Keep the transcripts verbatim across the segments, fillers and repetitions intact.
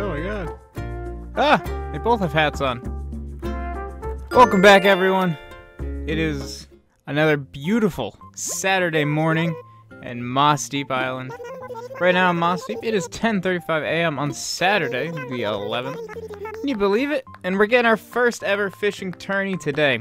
Oh my god. Ah! They both have hats on. Welcome back, everyone. It is another beautiful Saturday morning in Mossdeep Island. Right now in Mossdeep, it is ten thirty-five a m on Saturday, the eleventh. Can you believe it? And we're getting our first ever fishing tourney today.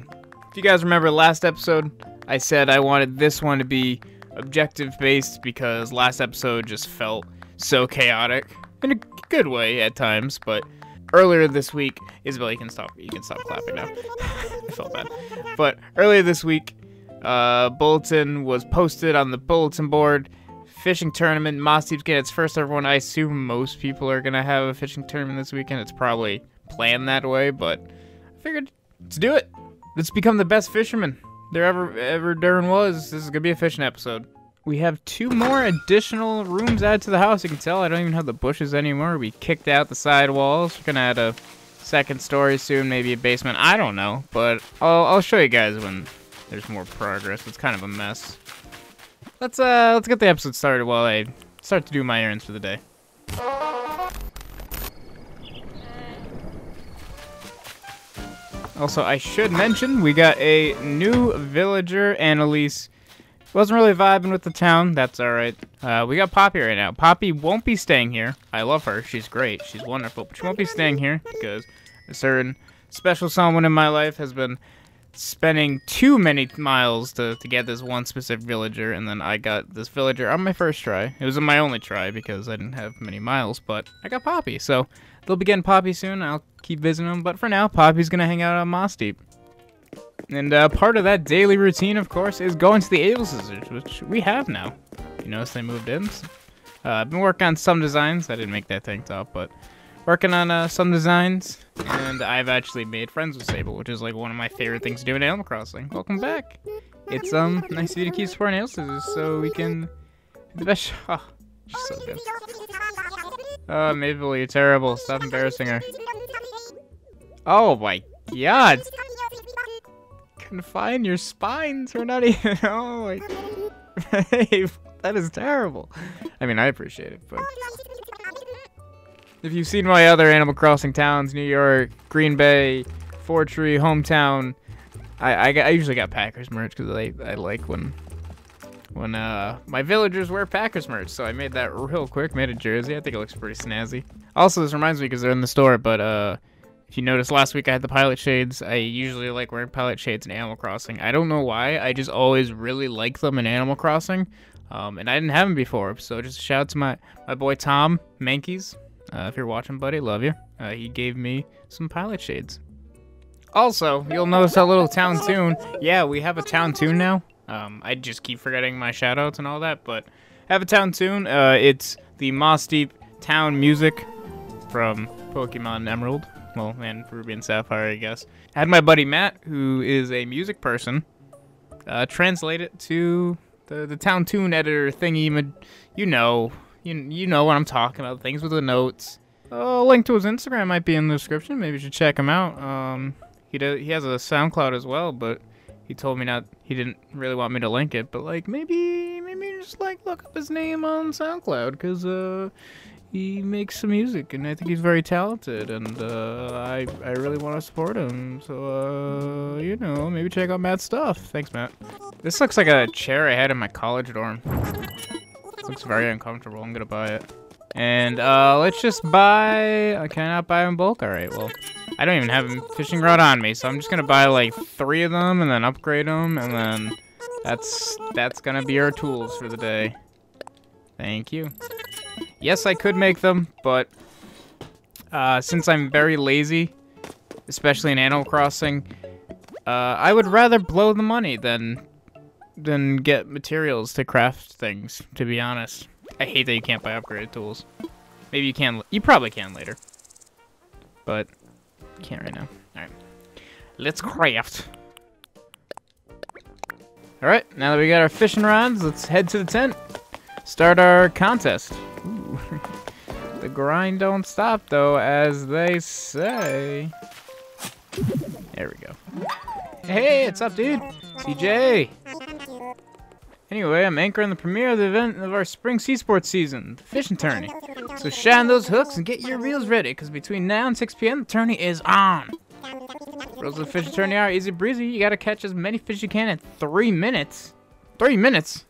If you guys remember last episode, I said I wanted this one to be objective-based because last episode just felt so chaotic. In a good way at times, but earlier this week, Isabel, you can stop, you can stop clapping now. I felt bad. But earlier this week, uh, bulletin was posted on the bulletin board. Fishing tournament, Mossdeep's getting its first ever one. I assume most people are gonna have a fishing tournament this weekend. It's probably planned that way, but I figured, let's do it. Let's become the best fisherman there ever, ever darn was. This is gonna be a fishing episode. We have two more additional rooms added to the house. You can tell I don't even have the bushes anymore. We kicked out the side walls. We're gonna add a second story soon, maybe a basement. I don't know, but I'll, I'll show you guys when there's more progress. It's kind of a mess. Let's uh, let's get the episode started while I start to do my errands for the day. Also, I should mention we got a new villager, Annalise. Wasn't really vibing with the town. That's all right. Uh, we got Poppy right now. Poppy won't be staying here. I love her. She's great. She's wonderful. But she won't be staying here because a certain special someone in my life has been spending too many miles to, to get this one specific villager. And then I got this villager on my first try. It was my only try because I didn't have many miles. But I got Poppy. So they'll be getting Poppy soon. I'll keep visiting them. But for now, Poppy's going to hang out on Mossdeep. And uh, part of that daily routine, of course, is going to the Able Scissors, which we have now. You notice they moved in. Uh, I've been working on some designs. I didn't make that tank top, but working on uh, some designs. And I've actually made friends with Sable, which is like one of my favorite things to do in Animal Crossing. Welcome back. It's um nice of you to keep supporting Able Scissors so we can do the best show. Oh, she's so good. Oh, Mabel, you're terrible. Stop embarrassing her. Oh my god. Confine your spines. We're not even. Oh, my. Hey, that is terrible. I mean, I appreciate it, but if you've seen my other Animal Crossing towns, New York, Green Bay, Fortree, hometown, I, I, I usually got Packers merch because I, I like when when uh my villagers wear Packers merch. So I made that real quick. Made a jersey. I think it looks pretty snazzy. Also, this reminds me because they're in the store, but uh. If you noticed, last week I had the pilot shades. I usually like wearing pilot shades in Animal Crossing. I don't know why. I just always really like them in Animal Crossing. Um, and I didn't have them before. So just a shout out to my, my boy Tom Mankeys. Uh, if you're watching, buddy, love you. Uh, he gave me some pilot shades. Also, you'll notice our little town tune. Yeah, we have a town tune now. Um, I just keep forgetting my shout outs and all that. But I have a town tune. Uh, it's the Mossdeep town music from Pokemon Emerald. Well, and Ruby and Sapphire, I guess. I had my buddy Matt, who is a music person, uh, translate it to the, the town tune editor thingy. You know, you, you know what I'm talking about, things with the notes. Oh, a link to his Instagram might be in the description. Maybe you should check him out. Um, he does, he has a SoundCloud as well, but he told me not. He didn't really want me to link it, but like maybe maybe just like look up his name on SoundCloud, because uh. he makes some music, and I think he's very talented, and uh, I, I really want to support him, so, uh, you know, maybe check out Matt's stuff. Thanks, Matt. This looks like a chair I had in my college dorm. Looks very uncomfortable. I'm gonna buy it. And, uh, let's just buy... I cannot buy in bulk? Alright, well, I don't even have a fishing rod on me, so I'm just gonna buy, like, three of them, and then upgrade them, and then that's, that's gonna be our tools for the day. Thank you. Yes, I could make them, but uh, since I'm very lazy, especially in Animal Crossing, uh, I would rather blow the money than than get materials to craft things, to be honest. I hate that you can't buy upgraded tools. Maybe you can. You probably can later. But you can't right now. Alright. Let's craft. Alright, now that we got our fishing rods, let's head to the tent. Start our contest. Ooh. The grind don't stop, though, as they say. There we go. Hey, what's up, dude? C J! Anyway, I'm anchoring the premiere of the event of our spring Seasports season, the fishing tourney. So shine those hooks and get your reels ready, because between now and six p m the tourney is on. Rules of the fishing tourney are easy breezy. You gotta catch as many fish you can in three minutes. Three minutes?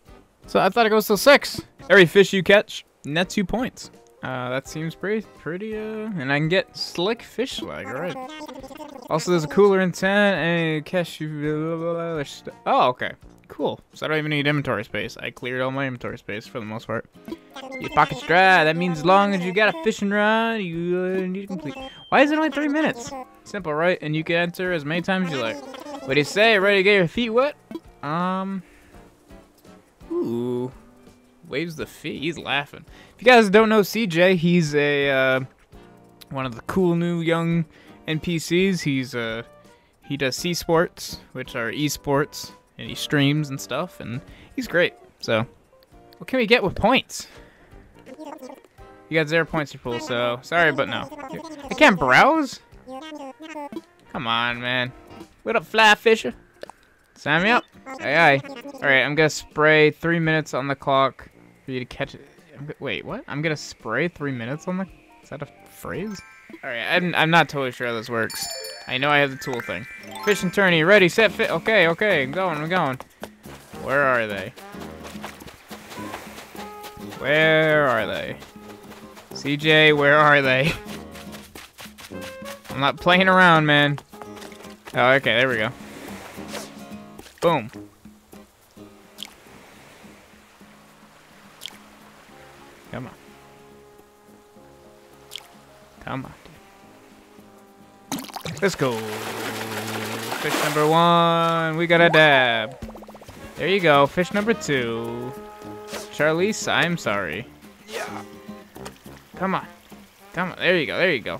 So I thought it goes till six. Every fish you catch nets you points. Uh, that seems pretty, pretty, uh, and I can get slick fish swag, alright. Also, there's a cooler in town, and catch you, blah, blah, blah, blah, st oh, okay. Cool. So I don't even need inventory space. I cleared all my inventory space for the most part. Your pocket's dry. That means as long as you got a fishing rod, you uh, need to complete. Why is it only three minutes? Simple, right? And you can enter as many times as you like. What do you say? Ready to get your feet wet? Um. Ooh. Waves the feet. He's laughing. If you guys don't know C J, he's a uh, one of the cool new young N P Cs. He's uh, he does Seasports, which are esports. And he streams and stuff, and he's great. So, what can we get with points? You got zero points to pull, so sorry, but no. I can't browse? Come on, man. What up, fly fisher? Sign me up. Aye, aye. Alright, I'm gonna spray three minutes on the clock for you to catch it. I'm Wait, what? I'm gonna spray three minutes on the... Is that a phrase? Alright, I'm, I'm not totally sure how this works. I know I have the tool thing. Fishing tourney, ready, set, fit. Okay, okay, I'm going, I'm going. Where are they? Where are they? C J, where are they? I'm not playing around, man. Oh, okay, there we go. Boom. Come on. Come on. Let's go. Fish number one. We got a dab. There you go. Fish number two. Charlise, I'm sorry. Yeah. Come on. Come on. There you go. There you go.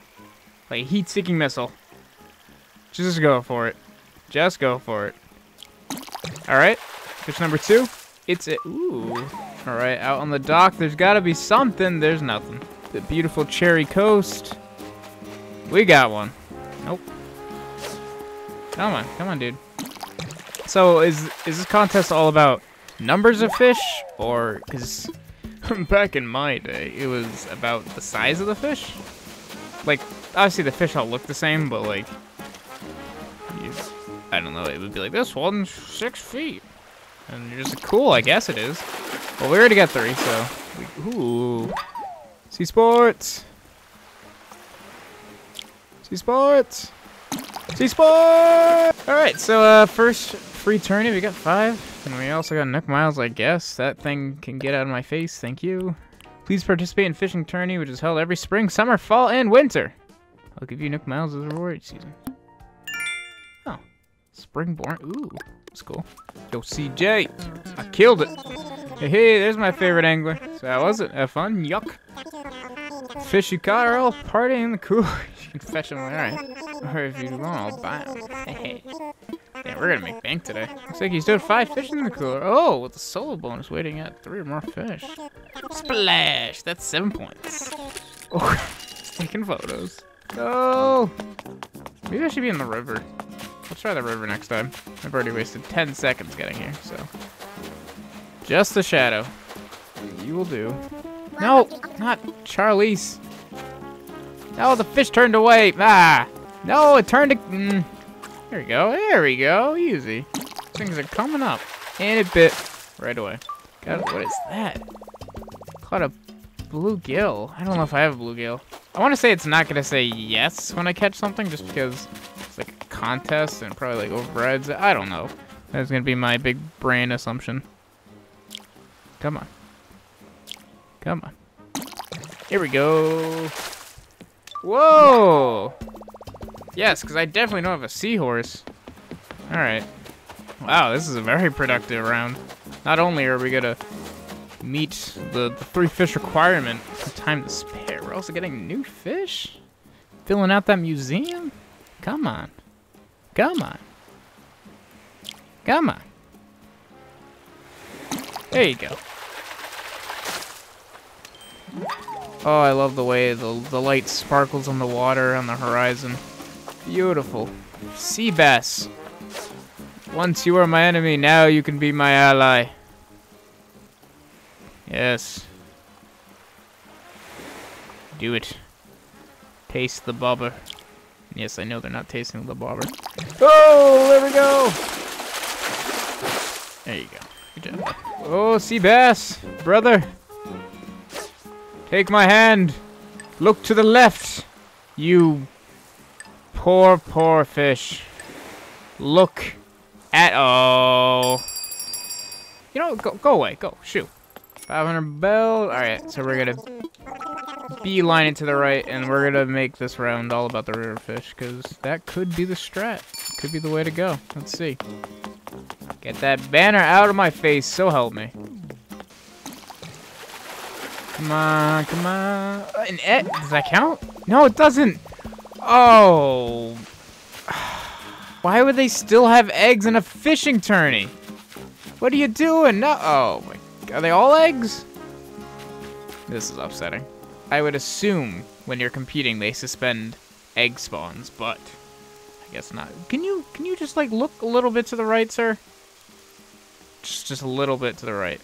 Like heat-seeking missile. Just go for it. Just go for it. All right. Fish number two. It's it. Ooh. All right. Out on the dock. There's got to be something. There's nothing. The beautiful Cherry Coast. We got one. Nope. Come on, come on, dude. So is is this contest all about numbers of fish, or because back in my day it was about the size of the fish? Like obviously the fish all look the same, but like you, I don't know, it would be like this one's six feet, and you're just cool. I guess it is. Well, we already got three, so we, ooh, Seasports. Seasports! Seasports! Alright, so uh, first free tourney, we got five. And we also got Nook Miles, I guess. That thing can get out of my face, thank you. Please participate in fishing tourney, which is held every spring, summer, fall, and winter. I'll give you Nook Miles as a reward each season. Oh. Springborn. Ooh, that's cool. Yo, C J! I killed it! Hey, hey, there's my favorite angler. So how was it? Have fun? Yuck. Fish you caught are all partying in the cooler. You can fetch them, alright. Or if you want, I'll buy them. Hey. Damn, we're gonna make bank today. Looks like you still have five fish in the cooler. Oh, with a solo bonus waiting at three or more fish. Splash! That's seven points. Oh, taking photos. Oh! Maybe I should be in the river. Let's try the river next time. I've already wasted ten seconds getting here, so. Just the shadow. You will do. No, not Charlise. No, the fish turned away. Ah, no, it turned. Mm. There we go. There we go. Easy. Things are coming up, and it bit right away. God, what is that? Caught a bluegill. I don't know if I have a bluegill. I want to say it's not gonna say yes when I catch something, just because it's like a contest and probably like overrides it. I don't know. That's gonna be my big brain assumption. Come on. Come on. Here we go. Whoa! Yes, because I definitely don't have a seahorse. Alright. Wow, this is a very productive round. Not only are we going to meet the, the three fish requirement for time to spare, we're also getting new fish? Filling out that museum? Come on. Come on. Come on. There you go. Oh, I love the way the, the light sparkles on the water on the horizon. Beautiful. Sea bass. Once you were my enemy, now you can be my ally. Yes. Do it. Taste the bobber. Yes, I know they're not tasting the bobber. Oh, there we go! There you go. Good job. Oh, sea bass! Brother! Take my hand! Look to the left! You poor, poor fish. Look at... Oh! You know, go, go away. Go. Shoot. five hundred bell. Alright, so we're gonna beeline it to the right, and we're gonna make this round all about the river fish, because that could be the strat. Could be the way to go. Let's see. Get that banner out of my face, so help me. Come on, come on. An et? Does that count? No, it doesn't. Oh. Why would they still have eggs in a fishing tourney? What are you doing? No. Oh, my God. Are they all eggs? This is upsetting. I would assume when you're competing they suspend egg spawns, but I guess not. Can you can you just like look a little bit to the right, sir? Just just a little bit to the right.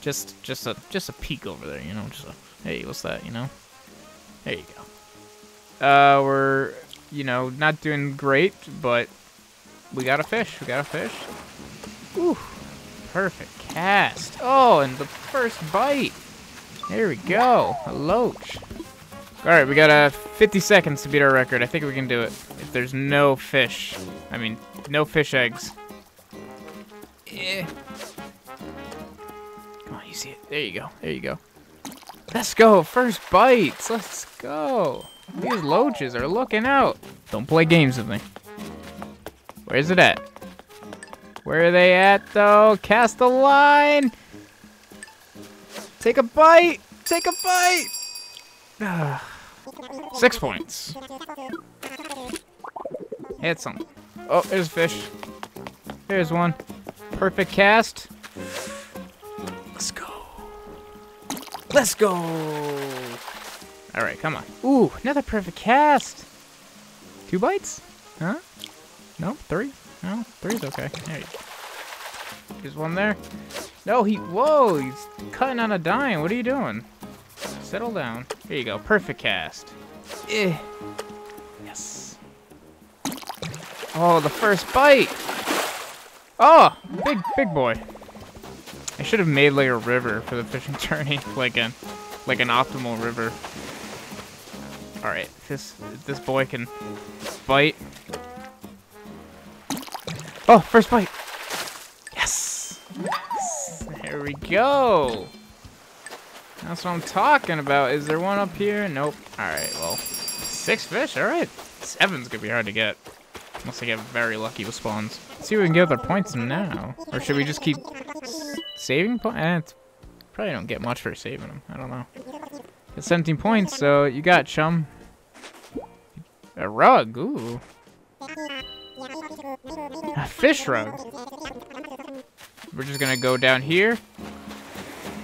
Just just a just a peek over there, you know. Just a hey, what's that? You know. There you go. Uh, we're you know not doing great, but we got a fish. We got a fish. Ooh, perfect cast. Oh, and the first bite. There we go, a loach. Alright, we got uh, fifty seconds to beat our record. I think we can do it. If there's no fish. I mean, no fish eggs. Eh. Come on, you see it. There you go, there you go. Let's go, first bites, let's go. These loaches are looking out. Don't play games with me. Where's it at? Where are they at, though? Cast a line! Take a bite! Take a bite! Ugh. Six points. Hit something. Oh, there's a fish. There's one. Perfect cast. Let's go. Let's go! Alright, come on. Ooh, another perfect cast! Two bites? Huh? No? Three? No? Three's okay. There you go. There's one there. No, he, whoa, he's cutting on a dime. What are you doing? Settle down. There you go, perfect cast. Eh. Yes. Oh, the first bite. Oh, big, big boy. I should have made like a river for the fishing tourney, like an, like an optimal river. All right, this, this boy can bite. Oh, first bite. There we go. That's what I'm talking about. Is there one up here? Nope. Alright, well. Six fish, alright. Seven's gonna be hard to get. Unless I get very lucky with spawns. Let's see if we can get other points now. Or should we just keep saving points? Eh, probably don't get much for saving them. I don't know. It's seventeen points, so you got, chum. A rug, ooh. A fish rug. We're just gonna go down here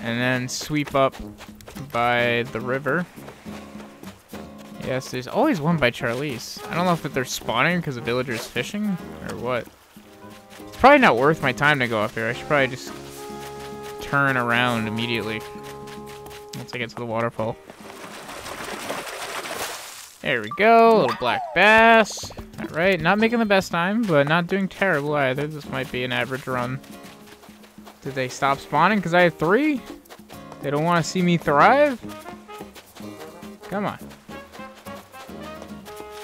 and then sweep up by the river. Yes, there's always one by Charlise. I don't know if they're spawning because the villager's fishing or what. It's probably not worth my time to go up here. I should probably just turn around immediately once I get to the waterfall. There we go, little black bass. All right, not making the best time, but not doing terrible either. This might be an average run. Did they stop spawning because I had three? They don't want to see me thrive? Come on.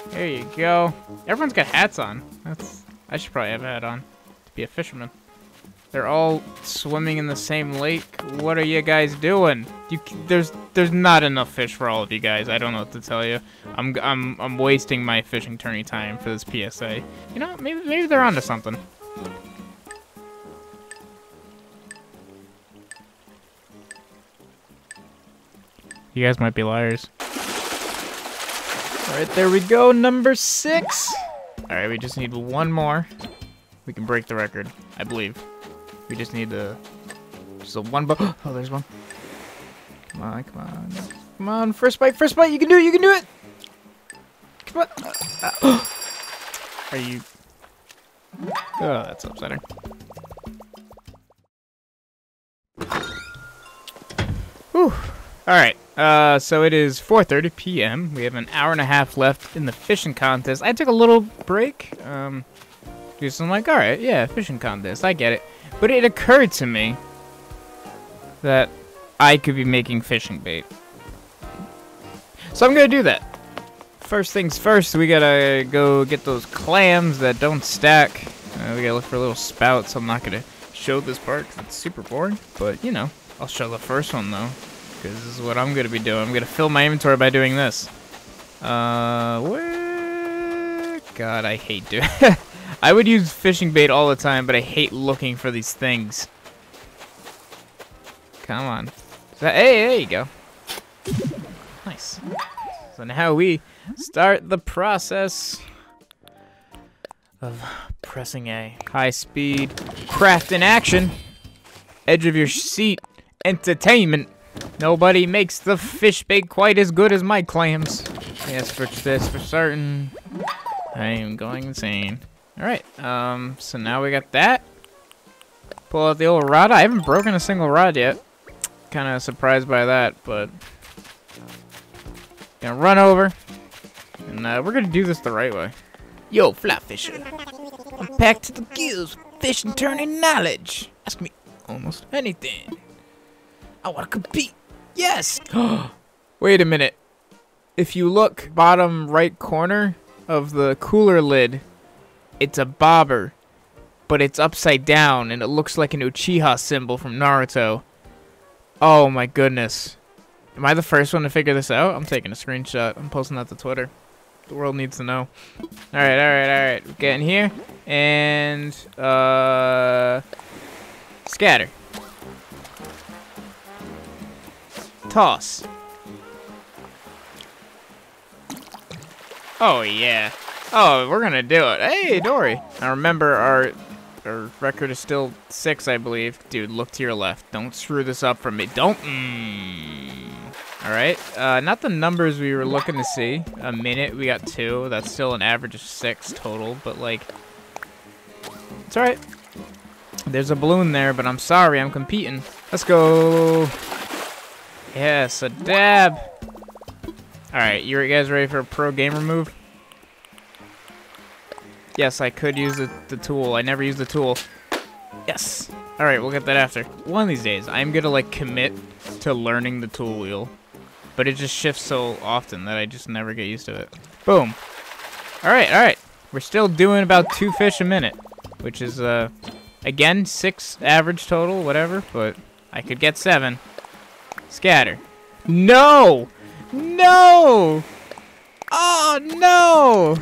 There you go. Everyone's got hats on. That's. I should probably have a hat on to be a fisherman. They're all swimming in the same lake. What are you guys doing? You, there's there's not enough fish for all of you guys. I don't know what to tell you. I'm I'm I'm wasting my fishing tourney time for this P S A. You know, maybe maybe they're onto something. You guys might be liars. All right, there we go, number six. All right, we just need one more. We can break the record, I believe. We just need to, just a one, but, oh, there's one. Come on, come on, come on, first bite, first bite, you can do it, you can do it. Come on. Uh, uh, are you, oh, that's upsetting. Whew. Alright, uh, so it is four thirty p m We have an hour and a half left in the fishing contest. I took a little break. Um, because I'm like, alright, yeah, fishing contest, I get it. But it occurred to me that I could be making fishing bait. So I'm going to do that. First things first, we gotta go get those clams that don't stack. Uh, we gotta look for little spouts. I'm not gonna show this part because it's super boring. But, you know, I'll show the first one, though. Because this is what I'm gonna be doing. I'm gonna fill my inventory by doing this. Uh, where... God, I hate doing it. I would use fishing bait all the time, but I hate looking for these things. Come on. Is that... Hey, there you go. Nice. So now we start the process of pressing A. High speed, craft in action, edge of your seat, entertainment. Nobody makes the fish bait quite as good as my clams. Yes, for this for certain. I am going insane. All right, um, so now we got that. Pull out the old rod. I haven't broken a single rod yet. Kind of surprised by that, but gonna run over. And uh, we're gonna do this the right way. Yo, fly fisher. I'm packed to the gills with fish and turning knowledge. Ask me almost anything. I wanna compete. Yes! Wait a minute. If you look bottom right corner of the cooler lid, it's a bobber. But it's upside down and it looks like an Uchiha symbol from Naruto. Oh my goodness. Am I the first one to figure this out? I'm taking a screenshot. I'm posting that to Twitter. The world needs to know. Alright, alright, alright. We're getting here. And, uh... scatter. Toss. Oh, yeah. Oh, we're gonna do it. Hey, Dory. Now remember, our, our record is still six, I believe. Dude, look to your left. Don't screw this up for me. Don't... Mm. Alright, uh, not the numbers we were looking to see. A minute, we got two. That's still an average of six total, but like, it's alright. There's a balloon there, but I'm sorry, I'm competing. Let's go. Yes, a dab. Alright, you guys ready for a pro gamer move? Yes, I could use the, the tool. I never use the tool. Yes. Alright, we'll get that after. One of these days, I'm gonna like commit to learning the tool wheel. But it just shifts so often that I just never get used to it. Boom. Alright, alright. We're still doing about two fish a minute. Which is, uh, again, six average total, whatever. But I could get seven. Scatter. No! No! Oh, no!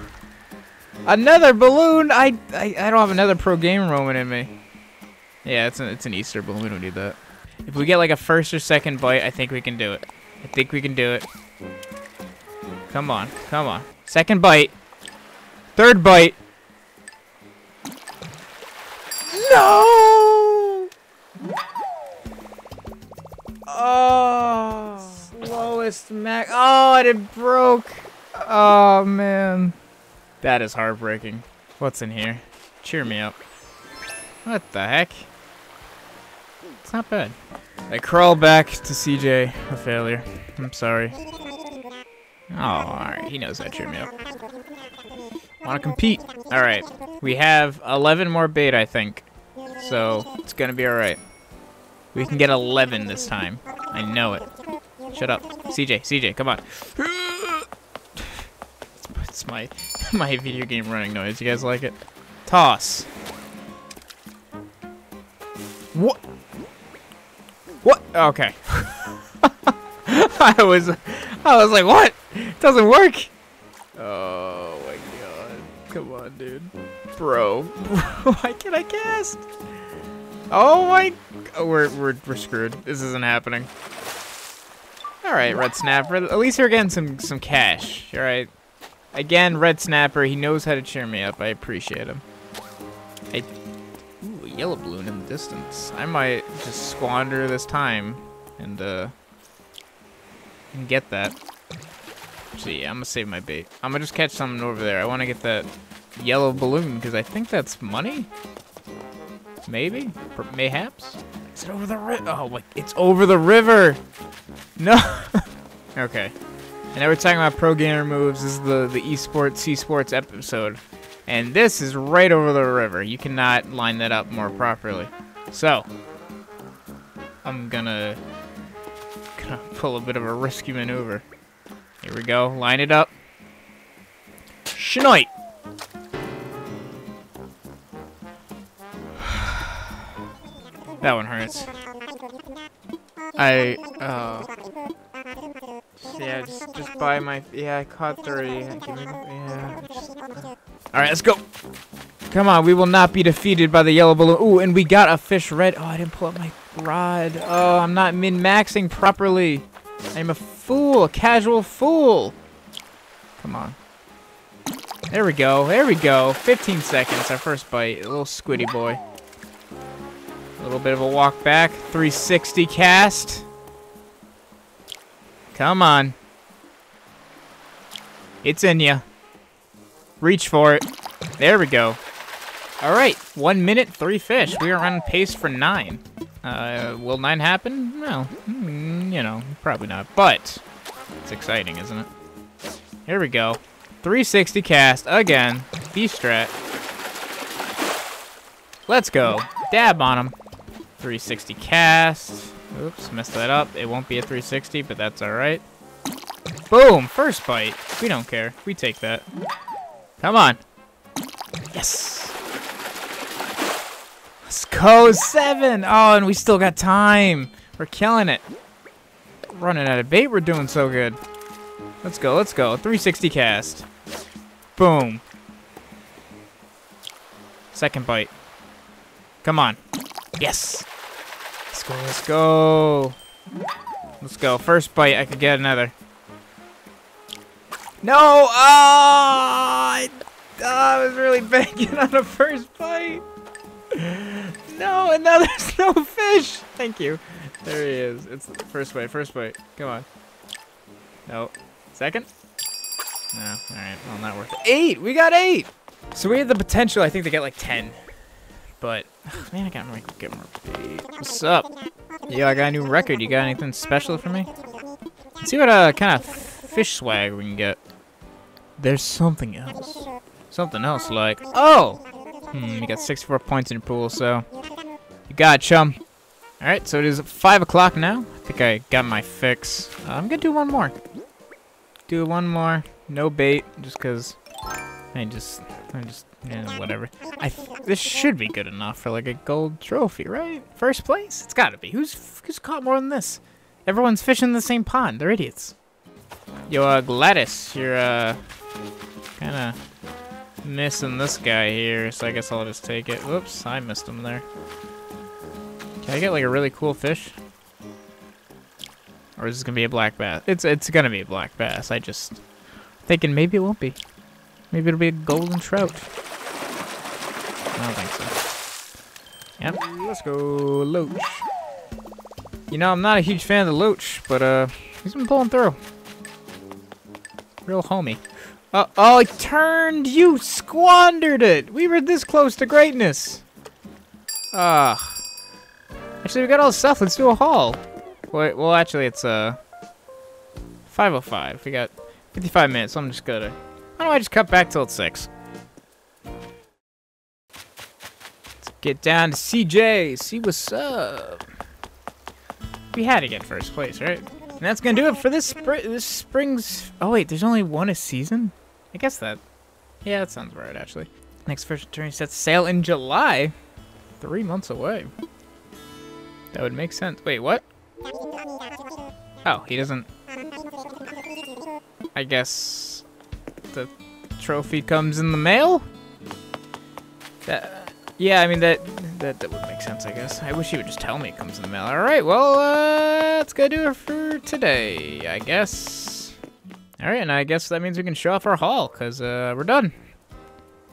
Another balloon! I, I, I don't have another pro game moment in me. Yeah, it's an, it's an Easter balloon. We don't need that. If we get like a first or second bite, I think we can do it. I think we can do it. Come on, come on. Second bite. Third bite. No! Oh, slowest mac. Oh, it broke. Oh, man. That is heartbreaking. What's in here? Cheer me up. What the heck? It's not bad. I crawl back to C J, a failure. I'm sorry. Oh, alright. He knows that cheered me up. Wanna compete? Alright. We have eleven more bait, I think. So, it's gonna be alright. We can get eleven this time. I know it. Shut up. C J, C J, come on. It's my, my video game running noise. You guys like it? Toss. What? What? Okay. I was, I was like, what? It doesn't work. Oh my god! Come on, dude. Bro, bro, why can't I cast? Oh my! Oh, we're we're we're screwed. This isn't happening. All right, Red Snapper. At least we're getting some some cash. All right. Again, Red Snapper. He knows how to cheer me up. I appreciate him. I. Yellow balloon in the distance. I might just squander this time and uh and get that. See, I'm gonna save my bait. I'm gonna just catch something over there. I want to get that yellow balloon because I think that's money. Maybe, perhaps. Is it over the river? Oh, like it's over the river. No! Okay. And now we're talking about pro gamer moves. This is the, the esports, Seasports episode. And this is right over the river. You cannot line that up more properly. So, I'm gonna, gonna pull a bit of a risky maneuver. Here we go. Line it up. Shinoit! That one hurts. I, oh. Yeah, just, just buy my, yeah, I caught three. Yeah, just, uh. Alright, let's go. Come on, we will not be defeated by the yellow balloon. Ooh, and we got a fish red. Oh, I didn't pull up my rod. Oh, I'm not min-maxing properly. I'm a fool, a casual fool. Come on. There we go, there we go. fifteen seconds, our first bite. A little squiddy boy. A little bit of a walk back. three sixty cast. Come on. It's in ya. Reach for it. There we go. Alright, one minute, three fish. We are on pace for nine. Uh, will nine happen? No. Mm, you know, probably not. But, it's exciting, isn't it? Here we go. three sixty cast again. B-strat. Let's go. Dab on him. three sixty cast. Oops, messed that up. It won't be a three sixty, but that's alright. Boom! First bite. We don't care. We take that. Come on. Yes! Let's go! Seven! Oh, and we still got time. We're killing it. Running out of bait. We're doing so good. Let's go, let's go. three sixty cast. Boom. Second bite. Come on. Yes! Let's go, let's go. Let's go. First bite, I could get another. No! Oh, I, oh, I was really banking on a first bite. No, and now there's no fish. Thank you. There he is. It's the first bite, first bite. Come on. No. Second? No. Alright. Well, not worth it. Eight! We got eight! So we had the potential, I think, to get like ten. But, oh, man, I gotta make, get more bait. What's up? Yo, I got a new record. You got anything special for me? Let's see what uh, kind of fish swag we can get. There's something else. Something else like, oh! Hmm, you got sixty-four points in your pool, so you got it, chum. Alright, so it is five o'clock now. I think I got my fix. Uh, I'm gonna do one more. Do one more. No bait, just because I just... I just... Yeah, whatever. I th this should be good enough for like a gold trophy, right? First place? It's gotta be. Who's f who's caught more than this? Everyone's fishing in the same pond. They're idiots. Yo, uh, Gladys, you're uh, kind of missing this guy here, so I guess I'll just take it. Whoops, I missed him there. Can I get like a really cool fish? Or is this gonna be a black bass? It's it's gonna be a black bass. I just thinking maybe it won't be. Maybe it'll be a golden trout. I don't think so. Yep, let's go, Loach. You know, I'm not a huge fan of the Loach, but uh, he's been pulling through. Real homie. Uh, oh, it turned! You squandered it! We were this close to greatness! Ugh. Actually, we got all the stuff. Let's do a haul. Wait, well, actually, it's uh, five oh five. We got fifty-five minutes, so I'm just gonna... Why don't I just cut back till it's six? Get down to C J, see what's up. We had to get first place, right? And that's gonna do it for this spring. This spring's. Oh wait, there's only one a season. I guess that. Yeah, that sounds right actually. Next fish attorney sets sail in July, three months away. That would make sense. Wait, what? Oh, he doesn't. I guess the trophy comes in the mail. That. Yeah, I mean, that, that that would make sense, I guess. I wish you would just tell me it comes in the mail. All right, well, uh, that's gonna do it for today, I guess. All right, and I guess that means we can show off our haul, because uh, we're done.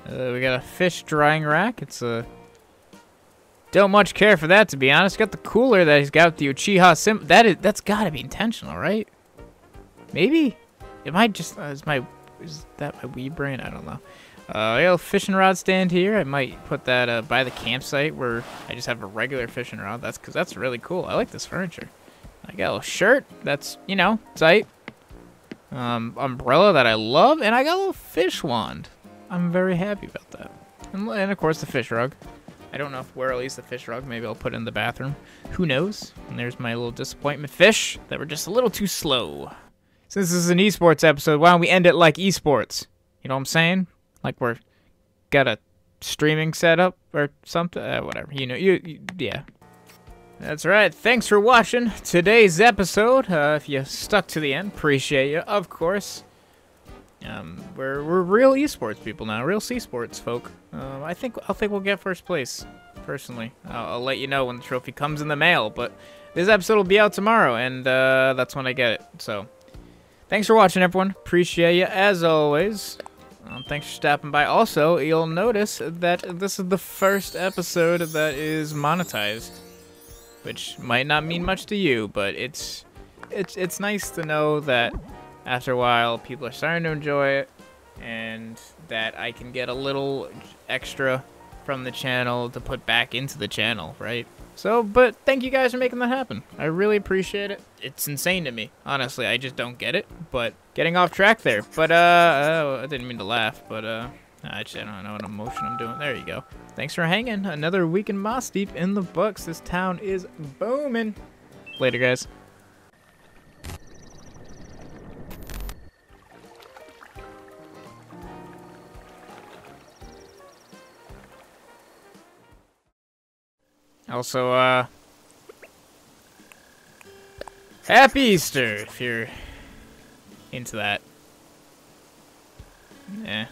Uh, we got a fish drying rack. It's a... Uh, don't much care for that, to be honest. Got the cooler that he's got with the Uchiha sim. That is, that's gotta be intentional, right? Maybe? It might just... Uh, is, my, is that my wee brain? I don't know. Uh, I got a fishing rod stand here. I might put that uh, by the campsite where I just have a regular fishing rod. That's because that's really cool. I like this furniture. I got a little shirt that's, you know, tight. Um, umbrella that I love, and I got a little fish wand. I'm very happy about that. And, and of course, the fish rug. I don't know if where I'll use the fish rug. Maybe I'll put it in the bathroom. Who knows? And there's my little disappointment fish that were just a little too slow. Since this is an esports episode, why don't we end it like esports? You know what I'm saying? Like we're got a streaming setup or something. Uh, whatever. You know. You, you yeah. That's right. Thanks for watching today's episode. Uh, if you stuck to the end, appreciate you, of course. Um, we're we're real esports people now, real Seasports folk. Uh, I think I think we'll get first place, personally. I'll, I'll let you know when the trophy comes in the mail. But this episode will be out tomorrow, and uh, that's when I get it. So, thanks for watching, everyone. Appreciate you as always. Um, thanks for stopping by. Also, you'll notice that this is the first episode that is monetized. Which might not mean much to you, but it's it's it's nice to know that after a while people are starting to enjoy it, and that I can get a little extra from the channel to put back into the channel, right? So, but thank you guys for making that happen. I really appreciate it. It's insane to me, honestly. I just don't get it. But getting off track there. But uh, I didn't mean to laugh, but uh. I don't know what emotion I'm doing. There you go. Thanks for hanging. Another week in Mossdeep in the books. This town is booming. Later, guys. Also, uh... happy Easter, if you're into that. Yeah.